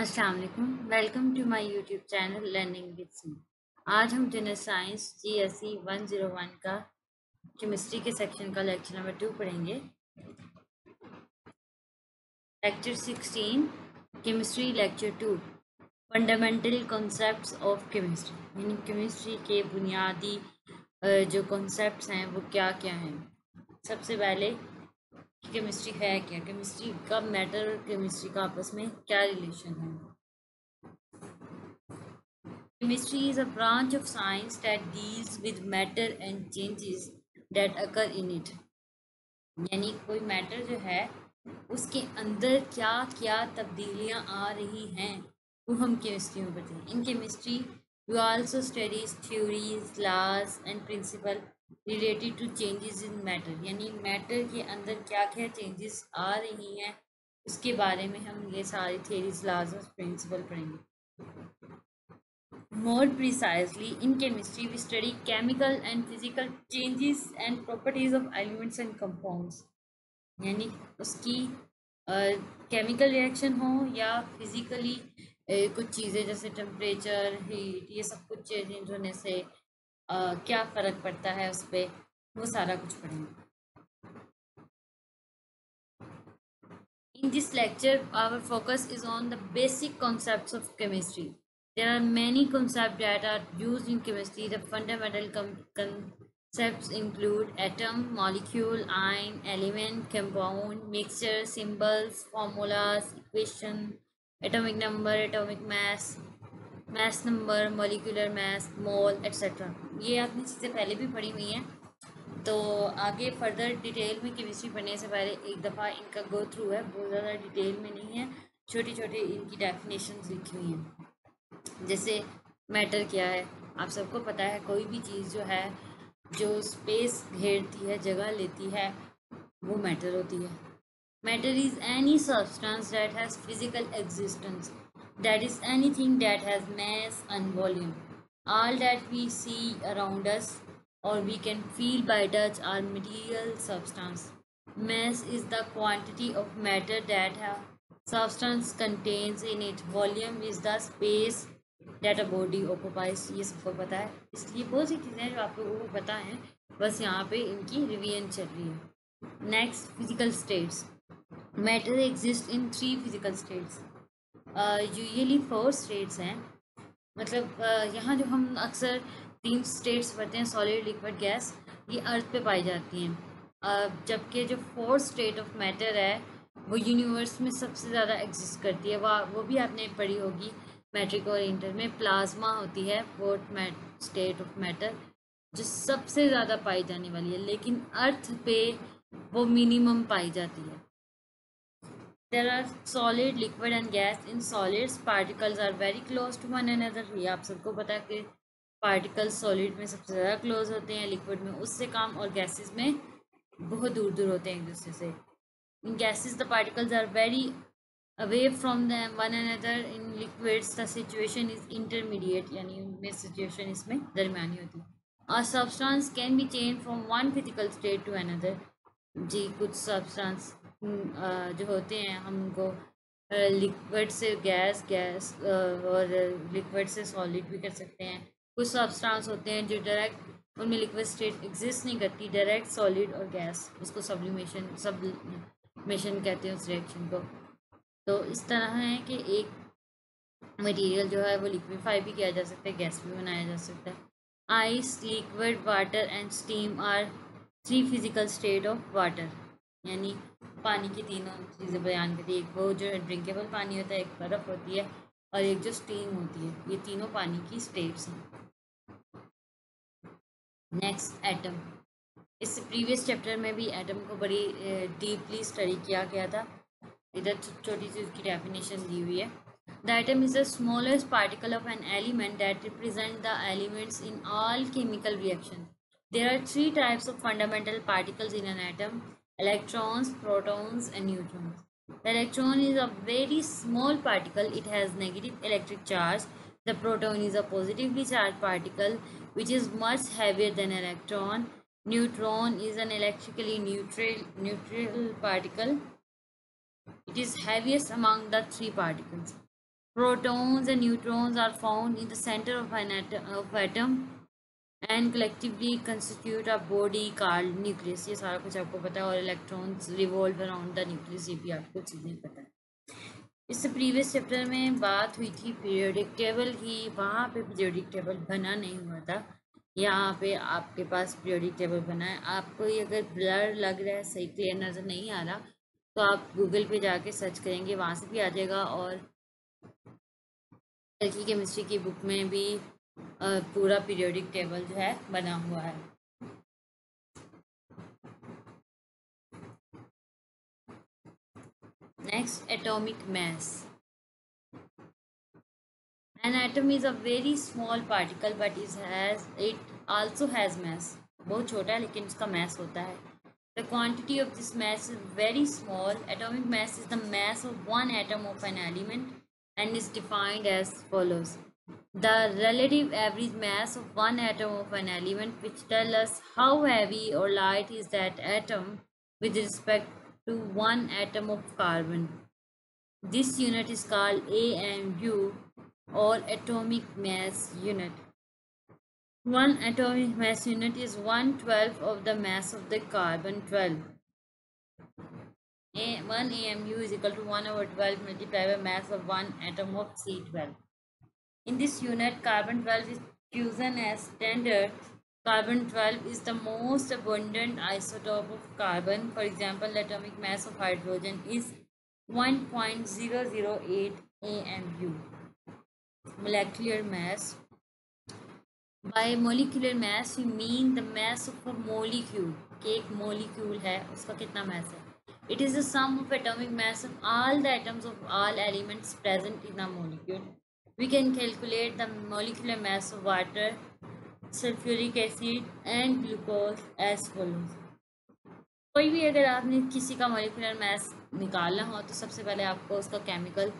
अस्सलाम वालेकुम, welcome to my YouTube channel learning with C. आज हम जनरल साइंस GSC 101 का केमिस्ट्री के सेक्शन का लेक्चर नंबर 2 पढ़ेंगे। Lecture 16 chemistry, lecture 2 fundamental concepts of chemistry, यानी केमिस्ट्री के बुनियादी जो कॉन्सेप्ट्स हैं वो क्या क्या हैं। सबसे पहले केमिस्ट्री है क्या, केमिस्ट्री का मैटर और केमिस्ट्री का आपस में क्या रिलेशन है। Chemistry is a branch of science that deals with matter and changes that occur in it, यानी कोई मैटर जो है उसके अंदर क्या क्या तब्दीलियां आ रही हैं वो हम केमिस्ट्री में पढ़ते हैं। In chemistry we also studies theories, laws and principle related to changes in matter, यानी मैटर के अंदर क्या क्या चेंजेस आ रही हैं उसके बारे में हम ये सारी थ्योरीज, लॉज और प्रिंसिपल पढ़ेंगे। More precisely in chemistry we study chemical and physical changes and properties of elements and compounds, यानी उसकी केमिकल रिएक्शन हो या फिजिकली कुछ चीज़ें जैसे टेम्परेचर, हीट, ये सब कुछ चेंज होने से क्या फ़र्क पड़ता है उस पर, वो सारा कुछ पढ़ेंगे। In this lecture our focus is on the basic concepts of chemistry. There are many concept that are used in chemistry. The fundamental concepts include atom, molecule, ion, element, compound, mixture, symbols, formulas, equation, atomic number, atomic mass, mass number, molecular mass, mole, etcetera. ये आपने चीज़ें पहले भी पढ़ी हुई हैं, तो आगे फर्दर डिटेल में केमिस्ट्री पढ़ने से पहले एक दफ़ा इनका गो थ्रू है, बहुत ज़्यादा डिटेल में नहीं है, छोटी छोटी इनकी डेफिनेशंस लिखी हुई हैं। जैसे मैटर क्या है, आप सबको पता है कोई भी चीज़ जो है जो स्पेस घेरती है, जगह लेती है, वो मैटर होती है। Matter is any substance that has physical existence, that is anything that has mass and volume. All that we see around us or we can feel by touch are material substance. Mass is the quantity of matter that a substance contains in it. Volume is the space that a body occupies. ये सबको पता है, इसलिए बहुत सी चीज़ें जो आपको वो पता है, बस यहाँ पे इनकी रिवीजन चल रही है। Next, physical states. Matter exists in 3 physical states. Usually 4 states हैं, मतलब यहाँ जो हम अक्सर 3 स्टेट्स पढ़ते हैं, सॉलिड, लिक्विड, गैस, ये अर्थ पे पाई जाती हैं। जबकि जो 4th स्टेट ऑफ मैटर है वो यूनिवर्स में सबसे ज़्यादा एग्जिस्ट करती है, वो भी आपने पढ़ी होगी मैट्रिक और इंटर में। प्लाज्मा होती है 4th स्टेट ऑफ मैटर, जो सबसे ज़्यादा पाई जाने वाली है, लेकिन अर्थ पे वो मिनिमम पाई जाती है। There are solid, liquid and gas. In solids, particles are very close to one another. ये आप सबको पता है कि particles solid में सबसे ज़्यादा close होते हैं, liquid में उससे कम, और gases में बहुत दूर दूर होते हैं एक दूसरे से। In gases, the particles are very away from one another. In liquids, the situation is intermediate, यानी उनमें situation इसमें दरमियानी होती है। A substance can be changed from one physical state to another. जी, कुछ substance जो होते हैं हम उनको लिक्विड से गैस और लिक्विड से सॉलिड भी कर सकते हैं। कुछ सब्सटेंस होते हैं जो डायरेक्ट उनमें लिक्विड स्टेट एग्जिस्ट नहीं करती, डायरेक्ट सॉलिड और गैस, उसको सब्लिमेशन कहते हैं उस रिएक्शन को। तो इस तरह है कि एक मटेरियल जो है वो लिक्विफाई भी किया जा सकता है, गैस भी बनाया जा सकता है। Ice, liquid, water and steam are 3 physical state of water, यानी पानी की 3 चीज़ें बयान करती है। एक वो जो ड्रिंकेबल पानी होता है, एक बर्फ़ होती है और एक जो स्टीम होती है, ये तीनों पानी की स्टेट्स हैं। Next, atom. इस प्रीवियस चैप्टर में भी एटम को बड़ी डीपली स्टडी किया गया था, इधर छोटी सी उसकी डेफिनेशन दी हुई है। The atom is the smallest particle of an element that represent the elements in all chemical reaction. There are 3 types of fundamental particles in an atom: electrons, protons and neutrons. The electron is a very small particle, it has negative electric charge. The proton is a positively charged particle which is much heavier than electron. Neutron is an electrically neutral particle, it is heaviest among the 3 particles. Protons and neutrons are found in the center of an atom and collectively constitute a body called nucleus. ये सारा कुछ आपको पता है और electrons revolve around the nucleus ये भी आपको चीज़ें पता है. इस प्रीवियस चैप्टर में बात हुई थी पीरियोडिक टेबल की. वहाँ पे पीरियोडिक टेबल बना नहीं हुआ था, यहाँ पे आपके पास पीरियोडिक टेबल बना है. आपको ये अगर ब्लर लग रहा है, सही क्लियर नज़र नहीं आ रहा, तो आप गूगल पे जाके सर्च करेंगे, वहाँ से भी आ जाएगा. और लड़की केमिस्ट्री की बुक में भी पूरा पीरियोडिक टेबल जो है बना हुआ है. Next, atomic mass. An atom is a very small particle, but it also has mass. बहुत छोटा है लेकिन उसका mass होता है. The quantity of this mass is very small. Atomic mass is the mass of one atom of an element and is defined as follows: the relative average mass of one atom of an element, which tell us how heavy or light is that atom with respect to one atom of carbon. This unit is called AMU or atomic mass unit. One atomic mass unit is 1/12 of the mass of the carbon 12. One AMU is equal to 1/12 multiplied by mass of one atom of C12. In this unit, carbon 12 is chosen as standard. Carbon 12 is the most abundant isotope of carbon. For example, the atomic mass of hydrogen is 1.008 AMU. Molecular mass. By molecular mass, we mean the mass of a molecule. एक molecule है, उसका कितना mass है? It is the sum of atomic mass of all the atoms of all elements present in a molecule. We can calculate the molecular mass of water, sulphuric acid and glucose as follows. कोई भी अगर आपने किसी का molecular mass निकालना हो तो सबसे पहले आपको उसका केमिकल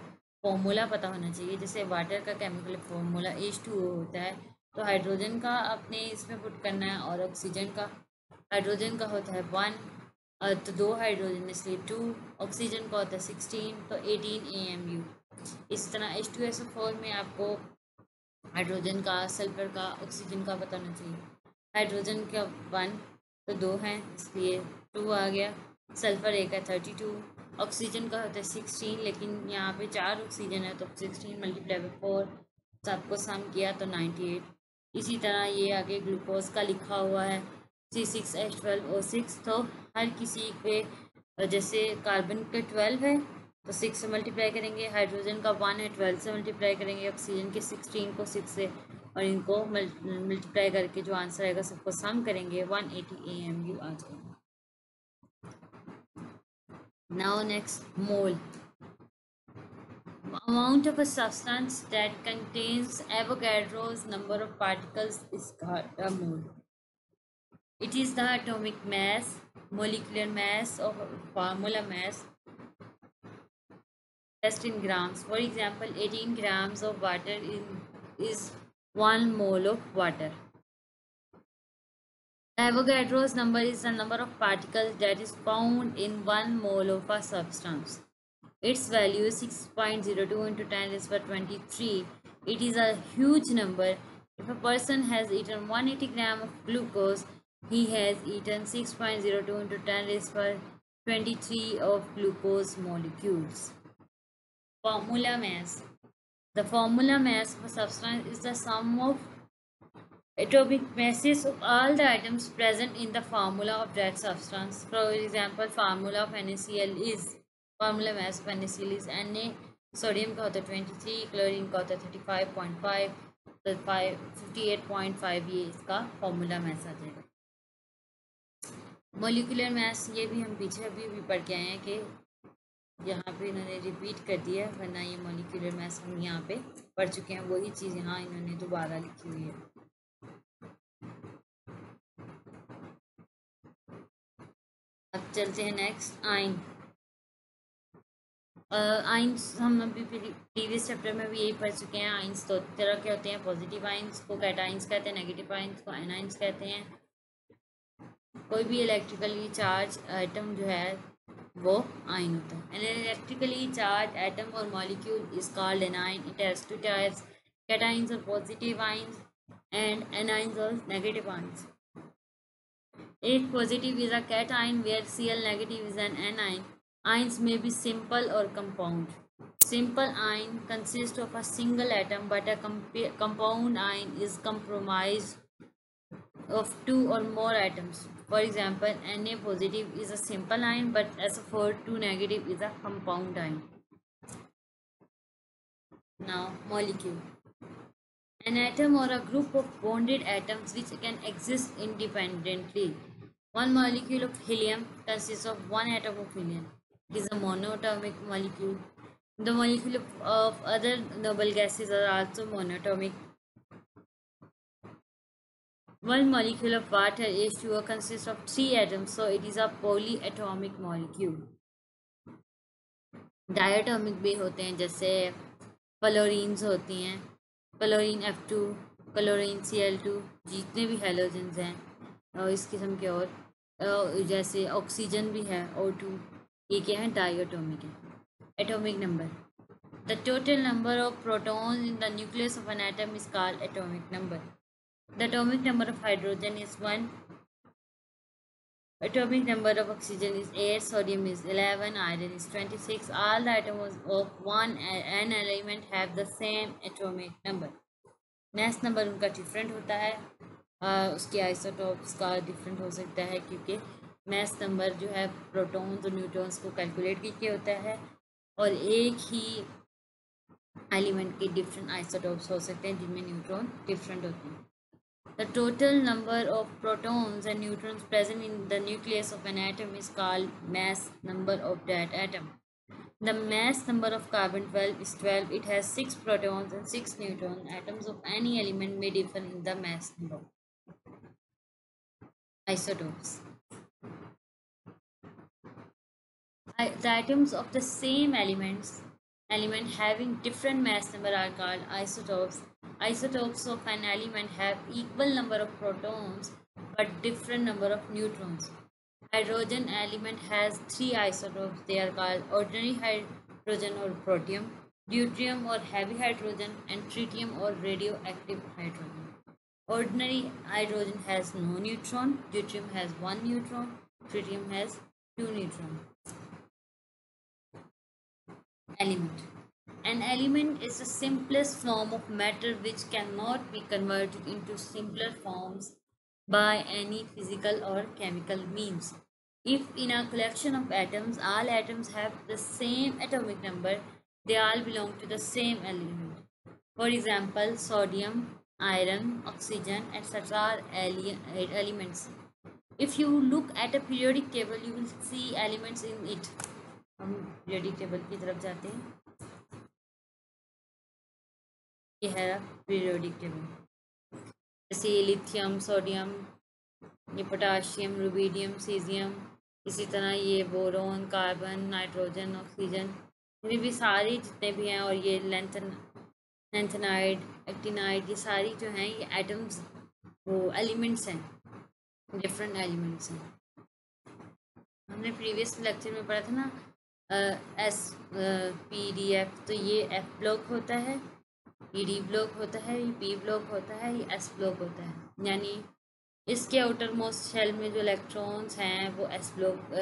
फॉर्मूला पता होना चाहिए. जैसे वाटर का केमिकल फॉर्मूला H2O होता है, तो हाइड्रोजन का आपने इसमें पुट करना है और ऑक्सीजन का. हाइड्रोजन का होता है 1, तो 2 हाइड्रोजन इसलिए 2. ऑक्सीजन का होता है 16, तो 18 AMU. इस तरह H2SO4 में आपको हाइड्रोजन का, सल्फर का, ऑक्सीजन का पता होना चाहिए. हाइड्रोजन का 1, तो 2 हैं इसलिए 2 आ गया. सल्फर एक है 32. ऑक्सीजन का होता है 16, लेकिन यहाँ पे 4 ऑक्सीजन है तो 16 मल्टीप्लाई बाई 4 सबको सम किया तो 98. इसी तरह ये आगे ग्लूकोज का लिखा हुआ है C6H12O6, तो हर किसी पे जैसे कार्बन के 12 है तो 6 से मल्टीप्लाई करेंगे. हाइड्रोजन का 1 है 12 से मल्टीप्लाई करेंगे. ऑक्सीजन के 16 को 6 से और इनको मल्टीप्लाई करके जो आंसर आएगा सबको सम करेंगे, 180 AMU आ जाएगा. Now next, mole. Amount of a substance that contains Avogadro's number of particles is called a mole. It is the atomic mass, molecular mass और formula mass expressed in grams. For example, 18 grams of water is 1 mole of water. The Avogadro's number is the number of particles that is found in 1 mole of a substance. Its value is 6.02 into 10 raised by 23. It is a huge number. If a person has eaten 180 grams of glucose, he has eaten 6.02 into 10 raised by 23 of glucose molecules. Formula mass. The formula mass of a substance is the sum of atomic masses of all the atoms present in the formula of that substance. For example, formula of NaCl is, formula mass of NaCl is Na. Sodium ka hota 23, chlorine ka hota 35.5, तो 58.5 ये इसका formula mass आ जाएगा. Molecular mass ये भी हम पीछे अभी पढ़ के आए हैं कि यहाँ पे इन्होंने रिपीट कर दिया है, वरना ये मॉलिक्यूलर मास हम यहाँ पे पढ़ चुके हैं. वही चीज़ यहाँ इन्होंने दोबारा लिखी हुई है. अब चलते हैं नेक्स्ट, आयन. आयन हम अभी प्रीवियस चैप्टर में भी यही पढ़ चुके हैं. आयन्स दो तरह के होते हैं, पॉजिटिव आयन्स को कैटायन्स कहते हैं, नेगेटिव आयन्स को एनायन्स कहते हैं. कोई भी इलेक्ट्रिकली चार्ज आइटम जो है वो आयन होता है। एन इलेक्ट्रिकली चार्ज एटम और molecule is called an ion. It has two types, cations और positive ions and anions or negative ions. If positive is a cation where Cl negative is an anion. Ions may be simple or compound. Simple ion consists of a single atom, but a compound ion is comprised of two or more atoms. For example, Na positive is a simple ion, but SO2 negative is a compound ion. Now molecule. An atom or a group of bonded atoms which can exist independently. One molecule of helium consists of one atom of helium. It is a monatomic molecule. The molecule of other noble gases are also monatomic. One molecule of water, H2O, consists of three atoms, so it is a polyatomic molecule. Diatomic भी होते हैं, जैसे fluorines होती हैं, chlorine F2, chlorine Cl2, जितने भी halogens हैं और इस किस्म के, और जैसे ऑक्सीजन भी है O2, ये क्या है डायटोमिक है। Atomic number, the total number of protons in the nucleus of an atom is called atomic number. The atomic number of hydrogen is 1, atomic number of oxygen is 8, sodium is 11, iron is 26. All the atoms of an element have the same atomic number. mass number उनका different होता है, उसके isotopes का different हो सकता है, क्योंकि mass number जो है प्रोटॉन्स और न्यूट्रॉन्स को कैलकुलेट करके होता है, और एक ही एलिमेंट के different isotopes हो सकते हैं जिनमें न्यूट्रॉन different होते हैं। The total number of protons and neutrons present in the nucleus of an atom is called mass number of that atom. The mass number of carbon-12 is 12. It has 6 protons and 6 neutrons. Atoms of any element may differ in the mass number. Isotopes. The atoms of the same element having different mass number are called isotopes. Isotopes of an element have equal number of protons but different number of neutrons. Hydrogen element has 3 isotopes. They are called ordinary hydrogen or protium, deuterium or heavy hydrogen, and tritium or radioactive hydrogen. Ordinary hydrogen has no neutron, deuterium has 1 neutron, tritium has 2 neutrons. Element. An element is the simplest form of matter which cannot be converted into simpler forms by any physical or chemical means. If in a collection of atoms, all atoms have the same atomic number, they all belong to the same element. For example, sodium, iron, oxygen, etc. are elements. If you look at a periodic table, you will see elements in it. हम periodic table की तरफ जाते हैं। ये है periodic table, जैसे lithium, sodium, ये potassium, rubidium, caesium, इसी तरह ये बोरोन, कार्बन, नाइट्रोजन, ऑक्सीजन, ये भी सारे जितने भी हैं, और ये लेंथेनाइड, एक्टिनाइड, ये सारी जो हैं ये एटम्स, वो एलिमेंट्स हैं, डिफरेंट एलिमेंट्स हैं। हमने प्रीवियस लेक्चर में पढ़ा था ना SPDF, तो ये F ब्लॉक होता है, ये डी ब्लॉक होता है, ये पी ब्लॉक होता है, ये एस ब्लॉक होता है, यानी इसके आउटर मोस्ट शेल में जो इलेक्ट्रॉन्स हैं वो S block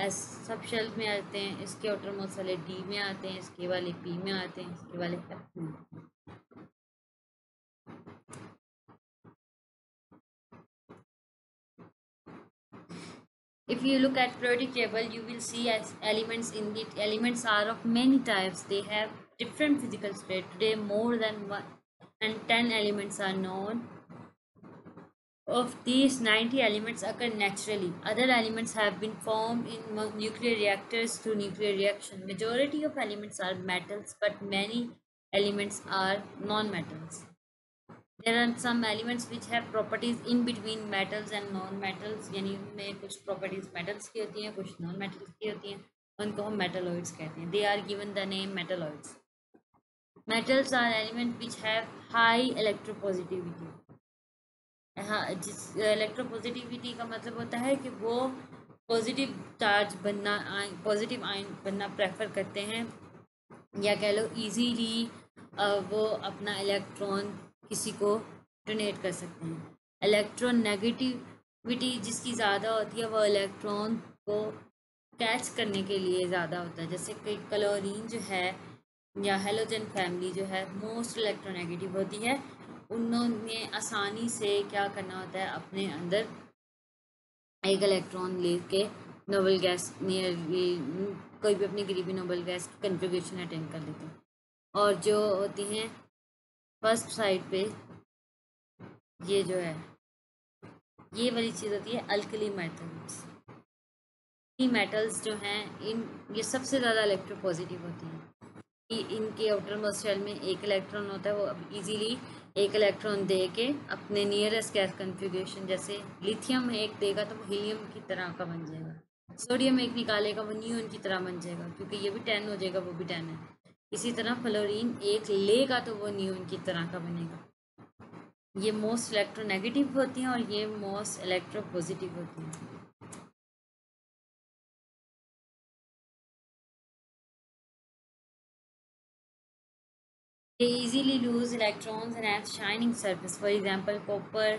S sub shell में आते हैं, इसके आउटर मोस्ट वाले डी में आते हैं, इसके वाले पी में आते हैं, इसके वाले एफ में। If you look at periodic table, you will see elements in it. Elements are of many types. They have different physical state. Today more than 110 elements are known. Of these, 90 elements occur naturally. Other elements have been formed in nuclear reactors through nuclear reaction. Majority of elements are metals, but many elements are non-metals. There are some elements which have properties in between metals and non-metals, यानी उनमें कुछ properties metals की होती हैं, कुछ non-metals की होती हैं, उनको हम metalloids कहते हैं. They are given the name metalloids. Metals are elements which have high electropositivity. हाँ, जिस electropositivity का मतलब होता है कि वो पॉजिटिव चार्ज बनना, पॉजिटिव आयन बनना प्रेफर करते हैं, या कह लो ईजीली वो अपना इलेक्ट्रॉन किसी को डोनेट कर सकते हैं। इलेक्ट्रॉन नेगेटिविटी जिसकी ज़्यादा होती है वो इलेक्ट्रॉन को कैच करने के लिए ज़्यादा होता है। जैसे कि क्लोरीन जो है या हेलोजन फैमिली जो है मोस्ट इलेक्ट्रोनेगेटिव होती है, उन्होंने आसानी से क्या करना होता है, अपने अंदर एक इलेक्ट्रॉन लेके नोबल गैस नियरली कोई भी अपनी करीबी नोबल गैस की कंट्रीब्यूशन अटेंड कर लेते हैं। और जो होती हैं फर्स्ट साइड पे ये जो है ये वाली चीज़ होती है अल्कली मेटल्स। ये मेटल्स जो हैं ये सबसे ज़्यादा इलेक्ट्रोपॉजिटिव होती हैं कि इनके आउटर मोस्ट शेल में एक इलेक्ट्रॉन होता है, वो अब ईजीली एक इलेक्ट्रॉन दे के अपने नियरेस्ट गैस कन्फिगरेशन, जैसे लिथियम एक देगा तो वो हीलियम की तरह का बन जाएगा, सोडियम एक निकालेगा वो नियोन की तरह बन जाएगा क्योंकि ये भी 10 हो जाएगा वो भी 10 है। इसी तरह फ्लोरीन एक लेगा तो वो नियोन की तरह का बनेगा। ये मोस्ट इलेक्ट्रोनेगेटिव होती हैं और ये मोस्ट इलेक्ट्रोपॉजिटिव होती हैं। They easily lose electrons and have shining surface. For example, copper,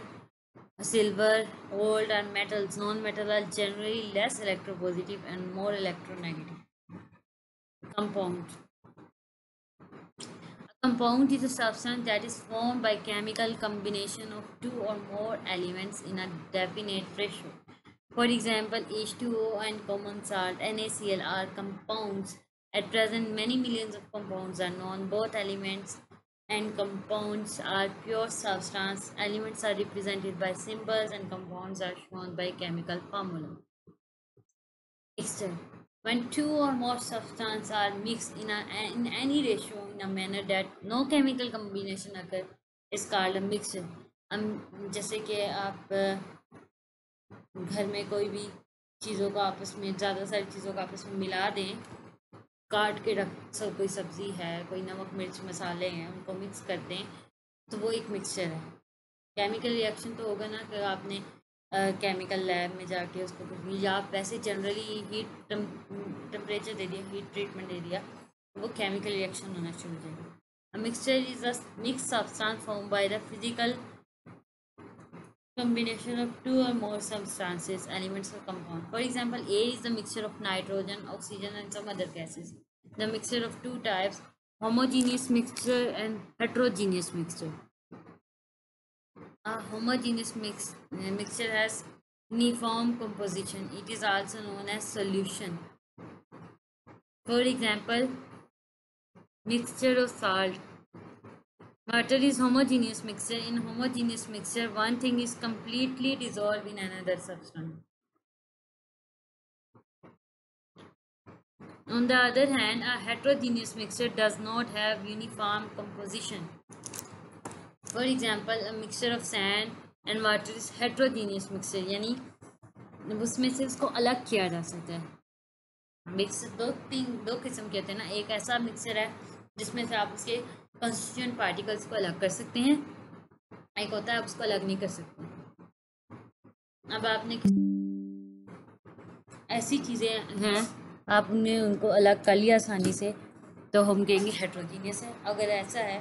silver, gold and metals. Non-metal are generally less electropositive and more electronegative. Compound. A compound is a substance that is formed by chemical combination of two or more elements in a definite ratio. For example, H2O and common salt NaCl are compounds. At present, many millions of compounds are known. Both elements and compounds are pure substance. Elements are represented by symbols and compounds are shown by chemical formula. Mixture. When two or more substances are mixed in any ratio in a manner that no chemical combination occurs, is called a mixture. जैसे कि आप घर में कोई भी चीज़ों को आपस में ज़्यादा सारी चीज़ों को आपस में मिला दें, काट के रख सब, कोई सब्ज़ी है, कोई नमक मिर्च मसाले हैं, उनको मिक्स करते हैं तो वो एक मिक्सचर है। केमिकल रिएक्शन तो होगा ना कि आपने केमिकल लैब में जाके उसको कुछ, या आप वैसे जनरली हीट टेम्परेचर दे दिया, हीट ट्रीटमेंट दे दिया, वो केमिकल रिएक्शन होना शुरू हो जाएगा। Mixture is a mix substance form by the physical combination of two or more substances, elements or compound. For example, A is the mixture of nitrogen, oxygen and some other gases. The mixture of two types, homogeneous mixture and heterogeneous mixture. A homogeneous mixture has uniform composition. It is also known as solution. For example, mixture of salt. Water is homogeneous mixture. In homogeneous mixture, one thing is completely dissolved in another substance. On the other hand, a heterogeneous mixture does not have uniform composition. For example, a mixture of sand and water is heterogeneous mixture. यानी उसमें से उसको अलग किया जा सकता है। Mixer दो किस्म के होते हैं ना, एक ऐसा मिक्सर है जिसमें से आप उसके कंस्टिट्यूएंट पार्टिकल्स को अलग कर सकते हैं, एक होता है आप उसको अलग नहीं कर सकते। अब आपने ऐसी चीज़ें हैं आपने उनको अलग कर लिया आसानी से तो हम कहेंगे हेट्रोजीनियस है। अगर ऐसा है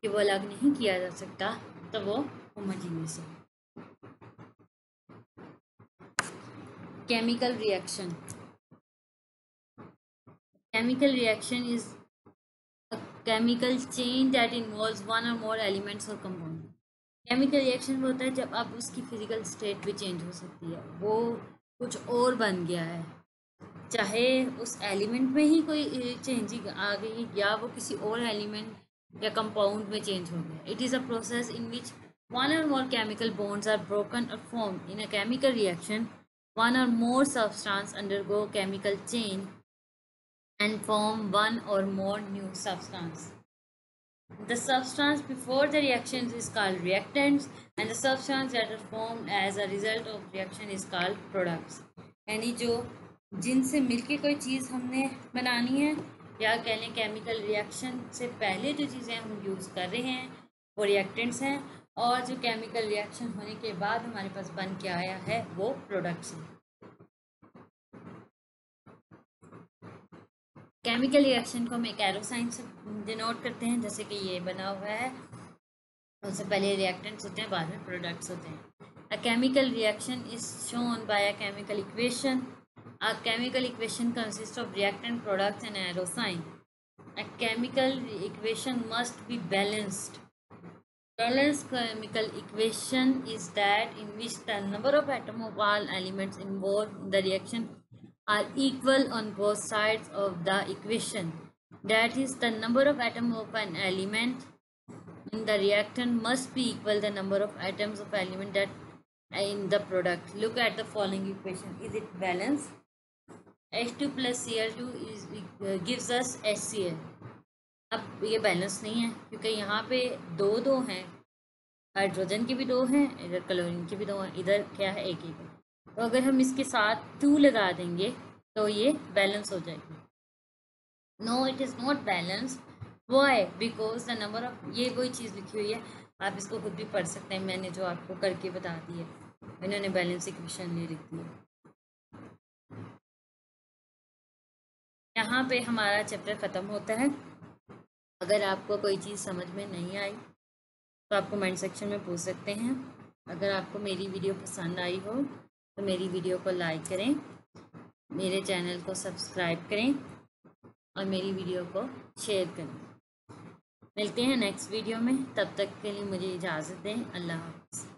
कि वो अलग नहीं किया जा सकता तो वो होमोजीनियस है। Chemical reaction. Chemical reaction is chemical change that involves one or more elements or compound. Chemical reaction वो होता है जब आप उसकी फिजिकल स्टेट भी चेंज हो सकती है, वो कुछ और बन गया है, चाहे उस एलिमेंट में ही कोई चेंजिंग आ गई या वो किसी और एलिमेंट या कंपाउंड में चेंज हो गया। It is a process in which one or more chemical bonds are broken और form in a chemical reaction. One or more substance undergo chemical change and form one or more new substance. The substance before the reaction is called reactants, and the substance that are formed as a result of reaction is called products. यानी जो जिनसे मिलके कोई चीज़ हमने बनानी है या कह लें केमिकल रिएक्शन से पहले जो चीज़ें हम यूज़ कर रहे हैं वो रिएक्टेंट्स हैं, और जो केमिकल रिएक्शन होने के बाद हमारे पास बन के आया है वो प्रोडक्ट्स हैं। केमिकल रिएक्शन को हम एक एरो साइन से डिनोट करते हैं, जैसे कि ये बना हुआ है, उससे पहले रिएक्टेंट्स होते हैं, बाद में प्रोडक्ट्स होते हैं। A chemical reaction is shown by a chemical equation. A chemical equation consist of reactant, products and arrow sign. A chemical equation must be balanced. Balanced chemical equation is that in which the number of atom of all elements involved in the reaction are equal on both sides of the equation. That is, the number of atom of an element in the reactant must be equal the number of atoms of element that in the product. Look at the following equation. Is it balanced? H2 plus Cl2 is gives us HCl. अब ये balance नहीं है क्योंकि यहाँ पे दो दो हैं, हाइड्रोजन के भी दो हैं, इधर क्लोरीन के भी दो हैं, इधर क्या है एक ही है। तो अगर हम इसके साथ 2 लगा देंगे तो ये बैलेंस हो जाएगी। No, it is not balance. Why? Because the number of, ये वही चीज़ लिखी हुई है, आप इसको खुद भी पढ़ सकते हैं, मैंने जो आपको करके बता दी है, इन्होंने बैलेंस इक्वेशन नहीं लिख दी है। यहाँ पे हमारा चैप्टर ख़त्म होता है। अगर आपको कोई चीज़ समझ में नहीं आई तो आप कमेंट सेक्शन में पूछ सकते हैं। अगर आपको मेरी वीडियो पसंद आई हो तो मेरी वीडियो को लाइक करें, मेरे चैनल को सब्सक्राइब करें और मेरी वीडियो को शेयर करें। मिलते हैं नेक्स्ट वीडियो में, तब तक के लिए मुझे इजाज़त दें। अल्लाह हाफ़िज़।